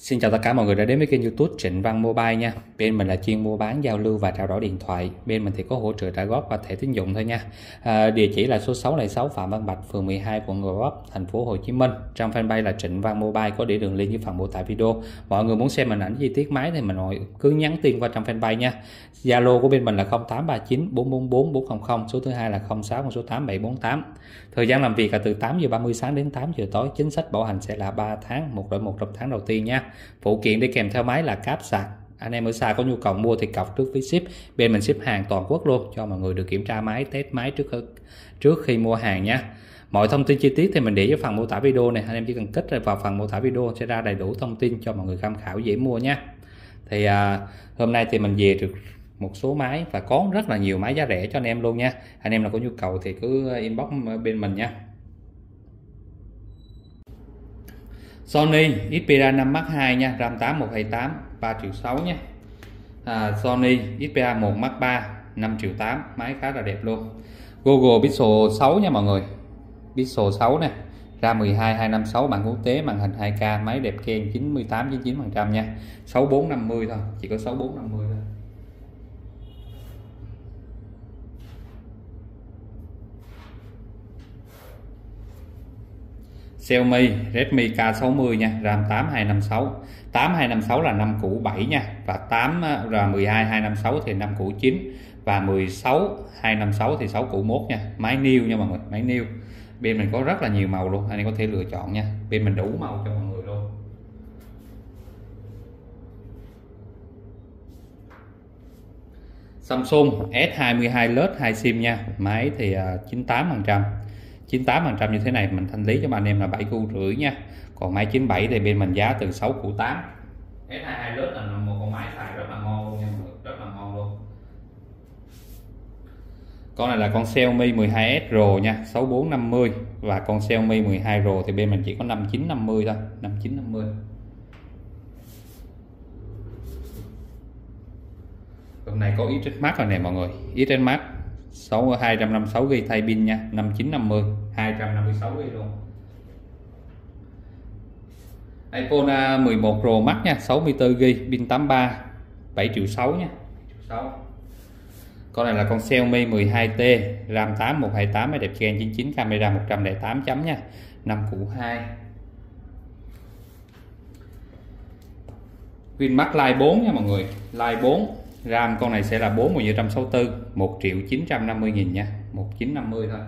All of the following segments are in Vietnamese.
Xin chào tất cả mọi người đã đến với kênh YouTube Trịnh Văn Mobile nha. Bên mình là chuyên mua bán, giao lưu và trao đổi điện thoại. Bên mình thì có hỗ trợ trả góp và thẻ tín dụng thôi nha. Địa chỉ là số 606 Phạm Văn Bạch, phường 12, quận Gò Vấp, thành phố Hồ Chí Minh. Trang fanpage là Trịnh Văn Mobile, có địa đường link dưới phần mô tả video. Mọi người muốn xem hình ảnh chi tiết máy thì mình cứ nhắn tin qua trang fanpage nha. Zalo của bên mình là 0839 444 400, số thứ hai là 06 con số 8748. Thời gian làm việc là từ 8h30 sáng đến 8h tối. Chính sách bảo hành sẽ là 3 tháng, một đổi một trong tháng đầu tiên nha. Phụ kiện để kèm theo máy là cáp sạc. Anh em ở xa có nhu cầu mua thì cọc trước phí ship. Bên mình ship hàng toàn quốc luôn, cho mọi người được kiểm tra máy, test máy trước khi mua hàng nha. Mọi thông tin chi tiết thì mình để ở phần mô tả video này. Anh em chỉ cần kích vào phần mô tả video sẽ ra đầy đủ thông tin cho mọi người tham khảo dễ mua nha. Thì hôm nay thì mình về được một số máy và có rất là nhiều máy giá rẻ cho anh em luôn nha. Anh em nào có nhu cầu thì cứ inbox bên mình nha. Sony Xperia 5 Mark 2 nha, RAM 8 128 3.6 triệu nha. Sony Xperia 1 Mark 3 5.8 triệu, máy khá là đẹp luôn. Google Pixel 6 nha mọi người. Pixel 6 nè, RAM 12 256 bản quốc tế, màn hình 2K, máy đẹp keng 98-99% nha. 6450 thôi, chỉ có 6450 thôi. Xiaomi Redmi K60 nha, RAM 8256. 8256 là 5 củ 7 nha, và 12256 thì 5 củ 9 và 16256 thì 6 củ 1 nha. Máy new nha mọi người, máy new. Bên mình có rất là nhiều màu luôn, anh em có thể lựa chọn nha. Bên mình đủ màu cho mọi người luôn. Samsung S22 Lite 2 SIM nha, máy thì 98%. 98% như thế này mình thanh lý cho bạn em là 7,5 triệu nha. Còn máy 97 thì bên mình giá từ 6,8 triệu. S22 Plus là một con máy xài rất là ngon luôn nha, rất là ngon luôn. Con này là con Xiaomi 12S Pro nha, 6450, và con Xiaomi 12 Pro thì bên mình chỉ có 5950 thôi, 5950. Con này có Xmark rồi nè mọi người, Xmark 256GB thay pin nha, 5950, 256GB luôn. iPhone 11 Pro Max nha, 64GB, pin 83, 7,6 triệu nha. 7,6 triệu. Con này là con Xiaomi 12T, RAM 8 128, máy đẹp gen 99, camera 108 chấm nha, 5 củ 2. Winmax Lite 4 nha mọi người, Lite 4. RAM con này sẽ là 4.264, 1.950.000 nha, 1.950 thôi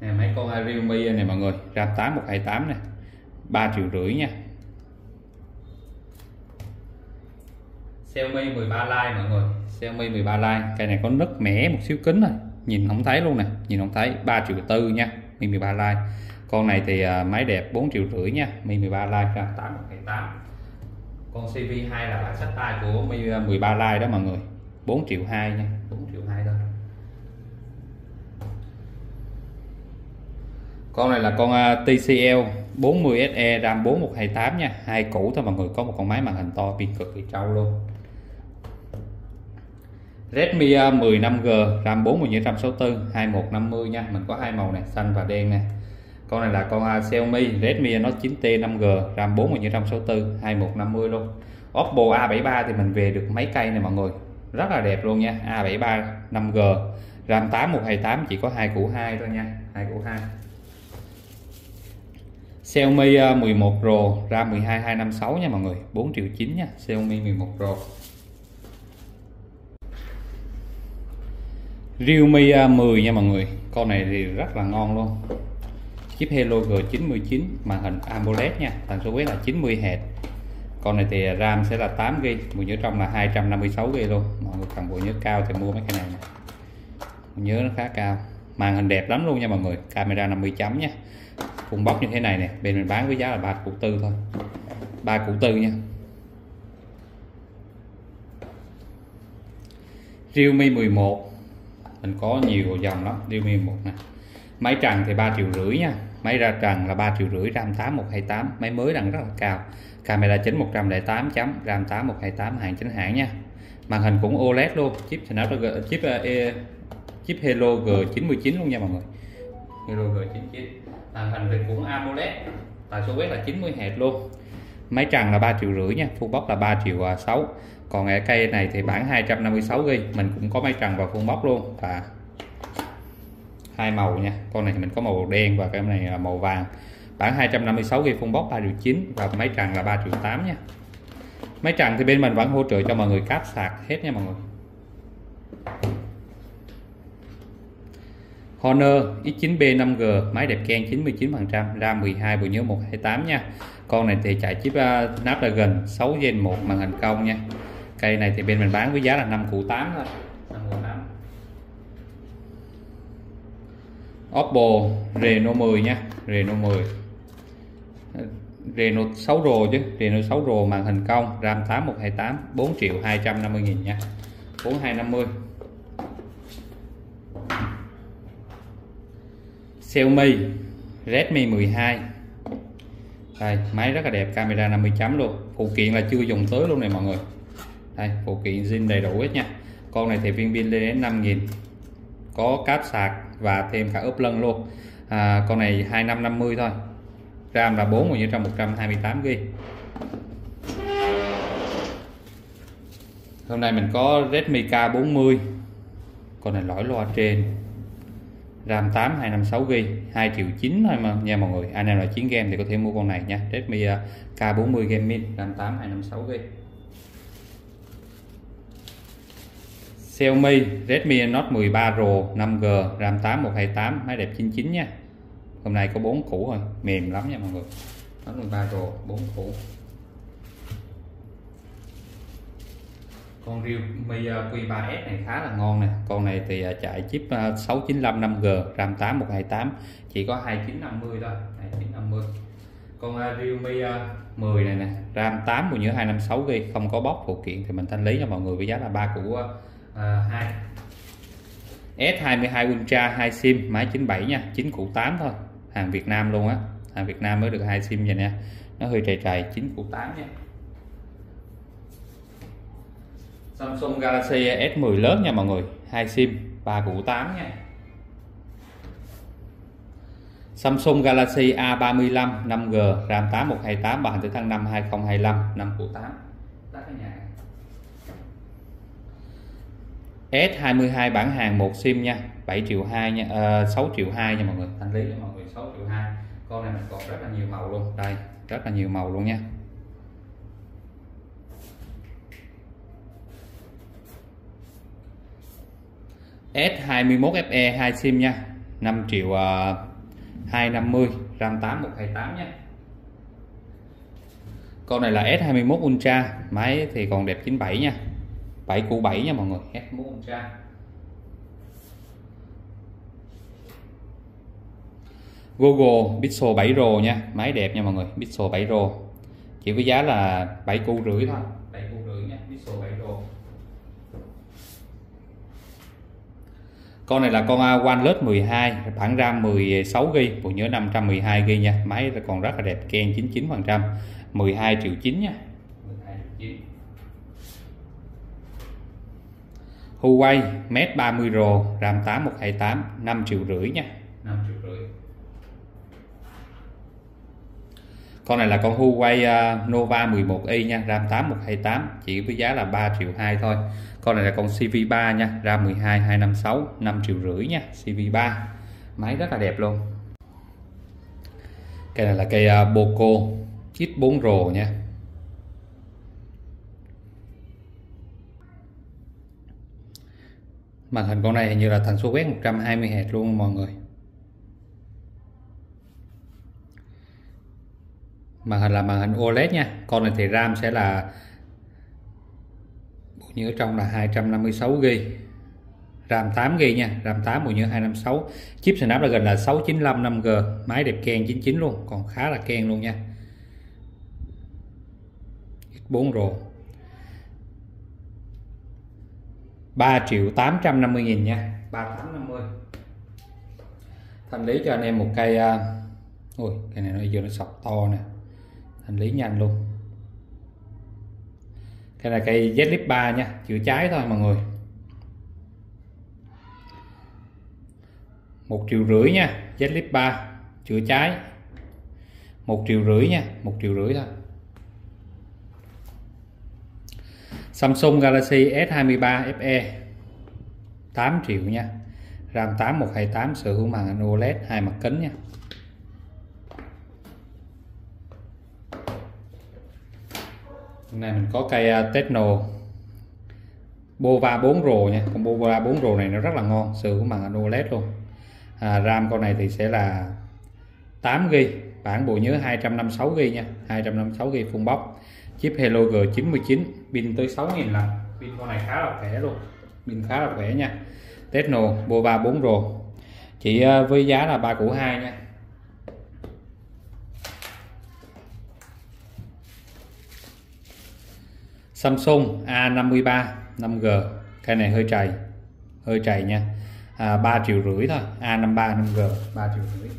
nè. Mấy con Realme này mọi người, RAM 8128 nè, 3,5 triệu nha. Xiaomi 13 Lite mọi người, Xiaomi 13 Lite, cái này có nứt mẻ một xíu kính rồi, nhìn không thấy luôn nè, nhìn không thấy, 3,4 triệu nha, Mi 13 Lite. Con này thì máy đẹp 4,5 triệu nha, Mi 13 Lite, RAM 8128. Con CV2 là bản sách tay của Mi 13 Lite đó mọi người, 4,2 triệu nha, 4,2 triệu thôi. Con này là con TCL 40 SE, RAM 4128 nha, 2 cũ thôi mọi người, có một con máy màn hình to, pin cực kỳ trâu luôn. Redmi 10 5G, RAM 4.264, 2150 nha, mình có hai màu này, xanh và đen nè. Con này là con Xiaomi Redmi Note 9T 5G, RAM 4.264, 2150 luôn. Oppo A73 thì mình về được mấy cây này mọi người, rất là đẹp luôn nha. A73 5G, RAM 8128, chỉ có 2 củ 2 thôi nha, 2 củ 2. Xiaomi 11 Pro, RAM 12256 nha mọi người, 4,9 triệu nha, Xiaomi 11 Pro. Realme 10 nha mọi người, con này thì rất là ngon luôn. Chip Hello G99, màn hình AMOLED nha, tần số quét là 90Hz. Con này thì RAM sẽ là 8GB, bộ nhớ trong là 256GB luôn. Mọi người cần bộ nhớ cao thì mua mấy cái này nè, bộ nhớ nó khá cao, màn hình đẹp lắm luôn nha mọi người, camera 50 chấm nha. Phun bóc như thế này nè, bên mình bán với giá là 3,4 triệu thôi, 3,4 triệu nha. Realme 11 mình có nhiều dòng lắm. Realme 11 nè, máy trần thì 3,5 triệu nha, máy ra trần là 3,5 triệu, RAM 8128, máy mới đang rất là cao, camera chính 108 chấm, RAM 8128, hàng chính hãng nha, màn hình cũng OLED luôn, chip thì nó chip Hello G99 luôn nha mọi người, Hello G99, màn hình thì cũng AMOLED, tần số quét là 90Hz luôn. Máy trần là 3,5 triệu nha, full box là 3,6 triệu. Còn cái cây này thì bản 256GB, mình cũng có máy trần và full box luôn, và hai màu nha. Con này mình có màu đen và cái này là màu vàng. Bản 256GB full box 3,9 triệu và máy trần là 3,8 triệu nha. Máy trần thì bên mình vẫn hỗ trợ cho mọi người cáp sạc hết nha mọi người. Honor X9B 5G, máy đẹp keng 99%, RAM 12 bộ nhớ 128 nha. Con này thì chạy chip Snapdragon 6 Gen 1, màn hình cong nha. Cây này thì bên mình bán với giá là 5,8 triệu thôi. 5,8 triệu. Oppo Reno 10 nha, Reno 10. Reno 6 Pro chứ, Reno 6 Pro màn hình cong, RAM 8 128, 4.250.000 nha. 4250. Xiaomi Redmi 12. Đây, máy rất là đẹp, camera 50 chấm luôn. Phụ kiện là chưa dùng tới luôn này mọi người. Đây, phụ kiện zin đầy đủ hết nha. Con này thì viên pin lên đến 5.000. Có cáp sạc và thêm cả ốp lưng luôn. Con này 2550 thôi. RAM là 4 như trong 128GB. Hôm nay mình có Redmi K40. Con này lõi loa trên. RAM 8 256GB, 2,9 triệu thôi mà nha mọi người. Anh em là chiến game thì có thể mua con này nha, Redmi K40 Gaming, RAM 8 256GB. Xiaomi Redmi Note 13 Pro 5G, RAM 8 128, máy đẹp 99 nha. Hôm nay có 4 củ rồi, mềm lắm nha mọi người. Note 13 Pro 4 củ. Con Realme Q3S này khá là ngon nè. Con này thì chạy chip 695 5G, RAM 8 128, chỉ có 2950 thôi, 2950. Con Realme 10 này nè, RAM 8 của nhớ 256GB, không có bóc phụ kiện thì mình thanh lý cho mọi người với giá là 3 củ 2. S22 Ultra 2 SIM, máy 97 nha, 9 củ 8 thôi, hàng Việt Nam luôn á, hàng Việt Nam mới được 2 SIM vậy nha. Nó hơi trầy trầy, 9 củ 8 nha. Samsung Galaxy S20 Plus nha mọi người, 2 SIM 3 củ 8 nha. Samsung Galaxy A35 5G, RAM 8 128 và hành tính tháng 5 2025, 5 củ 8. S22 bản hàng 1 SIM nha, 7,2 triệu nha, 6,2 triệu nha mọi người, thanh lý cho mọi người 6,2 triệu. Con này mình còn rất là nhiều màu luôn, đây, rất là nhiều màu luôn nha. S21 FE 2 SIM nha, 5,250 triệu, RAM 8 128 nha. Con này là S21 Ultra, máy thì còn đẹp 97 nha, 7 củ 7 nha mọi người, S21 Ultra. Google Pixel 7 Pro nha, máy đẹp nha mọi người, Pixel 7 Pro. Chỉ với giá là 7 củ rưỡi thôi, 7 củ rưỡi nha, Pixel 7 Pro. Con này là con OnePlus 12, bản RAM 16GB, bộ nhớ 512GB nha. Máy còn rất là đẹp, keng 99%, 12,9 triệu nha. 12,9 triệu. Huawei Mate 30 Pro, RAM 8 128, 5,5 triệu nha. 5,5 triệu. Con này là con Huawei Nova 11i nha, RAM 8 128, chỉ với giá là 3,2 triệu thôi. Con này là con CV3 nha, RAM 12 256, 5,5 triệu nha, CV3. Máy rất là đẹp luôn. Cái này là cây Poco X4 Pro nha. Màn hình con này hình như là tần số quét 120 Hz luôn mọi người. Màn hình là màn hình OLED nha. Con này thì RAM sẽ là bộ nhớ trong là 256GB, RAM 8GB nha, RAM 8 bộ nhớ 256, chip Snapdragon là 695 5G, máy đẹp keng 99 luôn, còn khá là keng luôn nha. X4 Pro 3,850 triệu nha, 3,850. Thành lý cho anh em một cây ôi, cái này nó giờ nó sọc to nè, thành lý nhanh luôn. Cái là cây Zlip 3 nha, chữa cháy thôi mọi người, 1,5 triệu nha. Zlip 3 chữa cháy 1,5 triệu nha, 1,5 triệu thôi. Samsung Galaxy S23 FE 8 triệu nha. RAM 8128, sở hữu màn hình OLED, hai mặt kính nha. Hôm nay mình có cây Tecno Pova 4 Pro nha. Còn Pova 4 Pro này nó rất là ngon, sở hữu màn hình OLED luôn. RAM con này thì sẽ là 8GB, bản bộ nhớ 256GB nha, 256GB full box. Chip Helio G99, pin tới 6000 lần. Pin con này khá là khỏe luôn, pin khá là khỏe nha. Tecno Pova 4 Pro chỉ với giá là 3.2 triệu nha. Samsung A53 5G, cái này hơi trầy nha, 3.5 triệu thôi. A53 5G 3.5 triệu.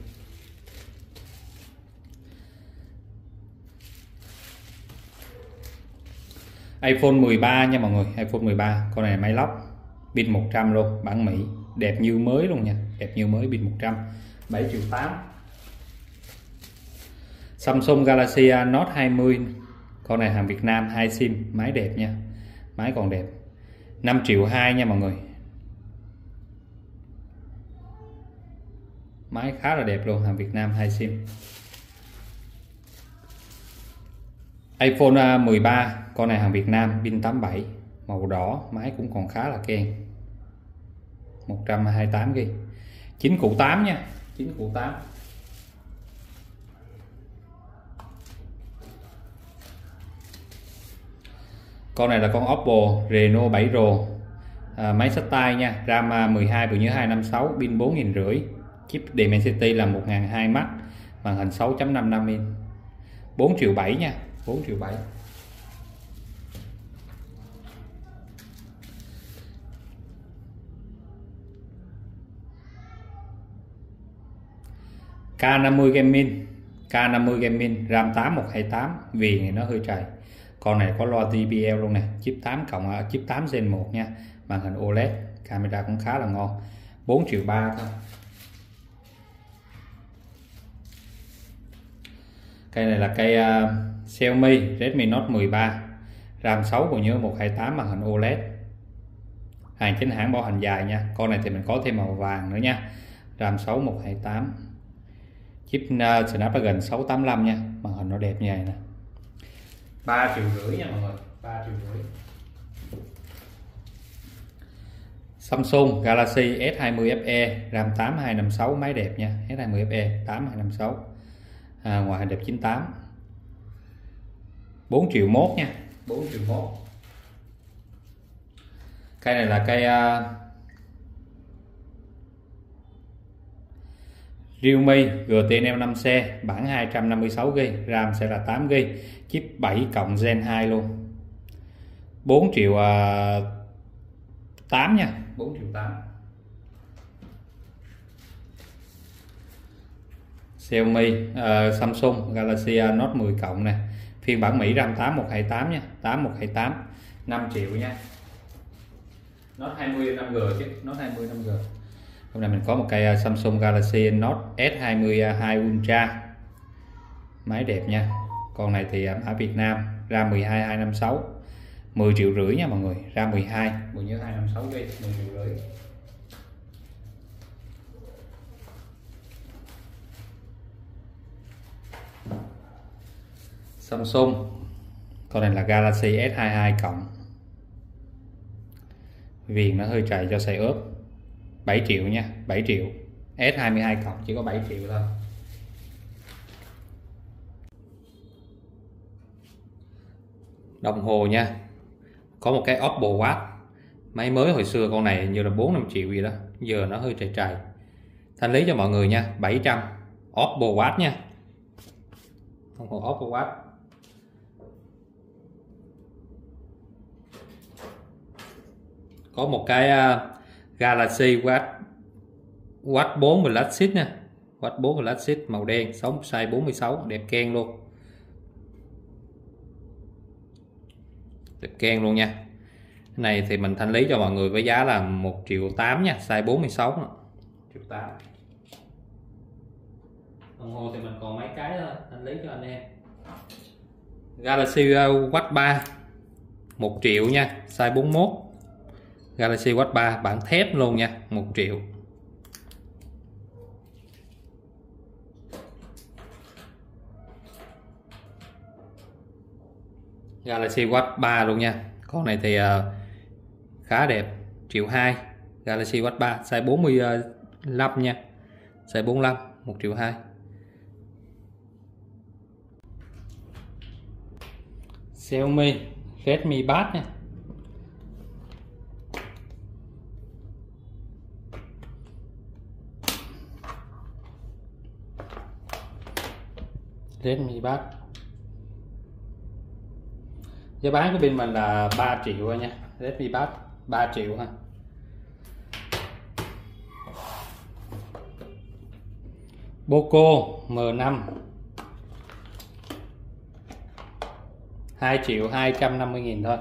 iPhone 13 nha mọi người, iPhone 13 con này máy lóc, pin 100 luôn, bản Mỹ, đẹp như mới luôn nha, đẹp như mới, pin 100, 7.8 triệu. Samsung Galaxy Note 20, con này hàng Việt Nam, 2 sim, máy đẹp nha, máy còn đẹp, 5.2 triệu nha mọi người, máy khá là đẹp luôn, hàng Việt Nam, 2 sim. iPhone 13, con này hàng Việt Nam, pin 87, màu đỏ, máy cũng còn khá là keng, 128GB, 9.8 triệu nha, 9.8 triệu. Con này là con Oppo Reno 7 Pro, máy xách tay nha, RAM 12 bộ nhớ 256, pin 4500, chip Dimensity là 1002 Max, màn hình 6.55 inch, 4.7 triệu nha, 4.7 triệu. K50 Gaming, RAM 8128, viền này nó hơi trầy. Con này có loa JBL luôn nè, chip 8 Gen 1 nha, màn hình OLED, camera cũng khá là ngon, 4.3 triệu thôi. Cây này là cây Xiaomi Redmi Note 13, RAM 6 bộ nhớ 128, màn hình OLED, hàng chính hãng, bảo hành dài nha. Con này thì mình có thêm màu vàng nữa nha, RAM 6 128, chip Snapdragon 685 nha, màn hình nó đẹp như này nè, 3.5 triệu nha mọi người, 3.5 triệu. Samsung Galaxy S20 FE, RAM 8256, máy đẹp nha, S20 FE 8256, ngoại hình đẹp 98, 4.1 triệu nha, 4.1 triệu. Cây này là cây Realme GT 5C, bản 256GB, RAM sẽ là 8GB, chip 7 Gen 2 luôn, 4.8 triệu nha, 4.8 triệu. Samsung Galaxy Note 10 cộng này, phiên bản Mỹ, RAM 8128 nha, 8128, 5.000.000 nha. Note 20 5G chứ, Note 20 5G. Hôm nay mình có một cây Samsung Galaxy Note S22 Ultra, máy đẹp nha. Con này thì ở Việt Nam, RAM 12256, 10.5 triệu nha mọi người, RAM 12 bộ nhớ 256 GB, 10.5 triệu. Samsung, con này là Galaxy S22 cộng, viền nó hơi trầy cho xài ốp, 7.000.000 nha, 7.000.000, S22 cộng chỉ có 7.000.000 thôi. Đồng hồ nha, có một cái OppoWatt, máy mới hồi xưa, con này như là 4-5 triệu gì đó, giờ nó hơi trầy trầy, thanh lý cho mọi người nha, 700, OppoWatt nha, đồng hồ OppoWatt. Có một cái Galaxy Watch 4 Classic nè, Watch 4 Classic màu đen, size 46, đẹp keng luôn, đẹp keng luôn nha. Cái này thì mình thanh lý cho mọi người với giá là 1.8 triệu nha, size 46, 1.8 triệu. Đồng hồ thì mình còn mấy cái thôi, thanh lý cho anh em. Galaxy Watch 3, 1 triệu nha, size 41. Galaxy Watch 3 bản thép luôn nha, 1 triệu. Galaxy Watch 3 luôn nha. Con này thì khá đẹp, 1,2 triệu. Galaxy Watch 3 size 45 nha. Size 45, 1,2 triệu. Xiaomi Redmi Buds nha. Redmi Buds. Giá bán của bên mình là 3 triệu thôi nha. Redmi Buds 3 triệu ha. Poco M5 2.250.000 thôi.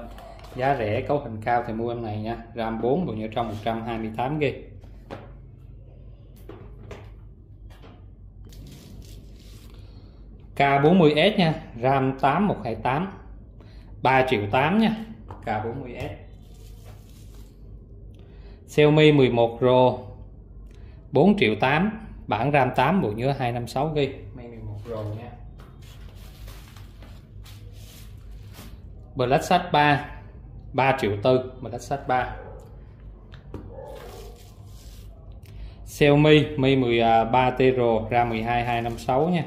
Giá rẻ, cấu hình cao thì mua em này nha. RAM 4 bộ nhớ trong 128GB. K40S nha, RAM 8 128. 3.8 triệu nha, K40S. Xiaomi 11 Pro 4.8 triệu, bản RAM 8 bộ nhớ 256GB, 11 Pro nha. Black Sat 3 3.4 triệu, Black Sat 3. Xiaomi Mi 13T Pro RAM 12 256 nha.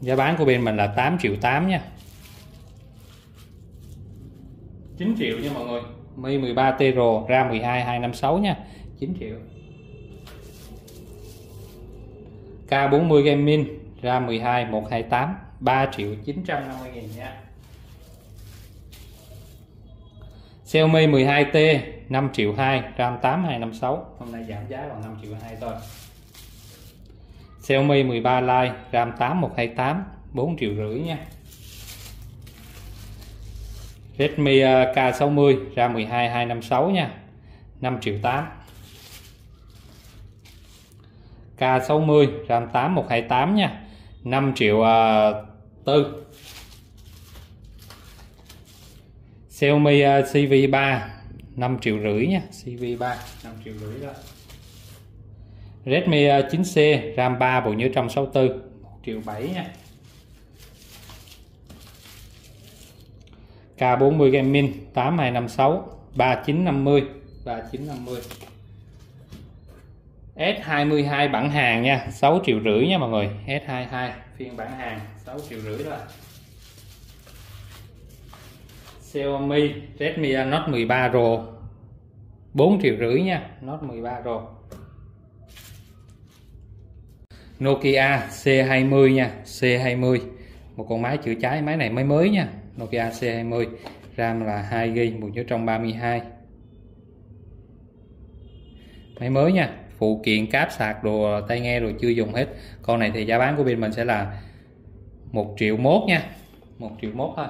Giá bán của bên mình là 8.8 triệu nha. 9 triệu nha mọi người. Mi 13T Pro RAM 12 256 nha, 9 triệu. K40 Gaming RAM 12 128, 3.950.000 nha. Xiaomi 12T 5.2 triệu, RAM 8 256, hôm nay giảm giá còn 5.2 triệu thôi. Xiaomi 13 Lite RAM 8 128, 4.5 triệu nha. Redmi K60 RAM 12 256 nha, 5.8 triệu. K60 RAM 8 128 nha, 5.4 triệu. Xiaomi CV3 5.5 triệu nha, CV3 5.5 triệu đó. Redmi 9C RAM 3 bộ nhớ trong 64, 1.7 triệu nha. K40 Gaming 8256, 3950, 3950. S22 bản hàng nha, 6.5 triệu nha mọi người. S22 phiên bản hàng 6.5 triệu đó. Xiaomi Redmi Note 13 Pro 4.5 triệu nha, Note 13 Pro. Nokia C20 nha, C20. Một con máy chữa cháy, máy này máy mới nha. Nokia C20 RAM là 2GB, bộ nhớ trong 32. Máy mới nha, phụ kiện cáp sạc đồ tai nghe rồi chưa dùng hết. Con này thì giá bán của bên mình sẽ là 1.1 triệu nha, 1.1 triệu thôi.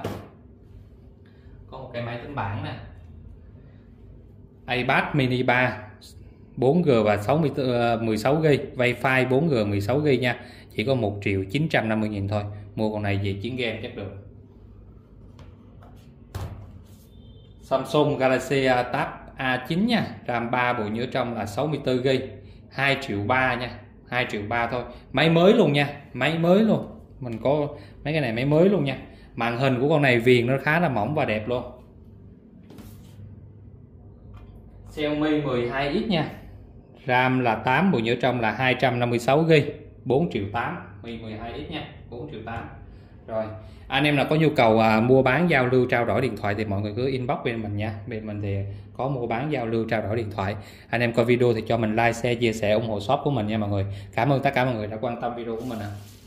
Có một cái máy tính bảng nè. iPad mini 3 4G và 16GB, Wi-Fi 4G 16GB nha, chỉ có 1.950.000 thôi. Mua con này về chiến game chắc được. Samsung Galaxy Tab A9 nha, RAM 3 bộ nhớ trong là 64GB, 2.3 triệu nha, 2.3 triệu thôi. Máy mới luôn nha, máy mới luôn. Mình có mấy cái này máy mới luôn nha. Màn hình của con này viền nó khá là mỏng và đẹp luôn. Xiaomi 12X nha, RAM là 8 bộ nhớ trong là 256GB, 4.8 triệu. Mi 12X nha, 4.8 triệu. Rồi anh em nào có nhu cầu mua bán giao lưu trao đổi điện thoại thì mọi người cứ inbox bên mình nha. Bên mình thì có mua bán giao lưu trao đổi điện thoại. Anh em coi video thì cho mình like, share, chia sẻ ủng hộ shop của mình nha mọi người. Cảm ơn tất cả mọi người đã quan tâm video của mình ạ.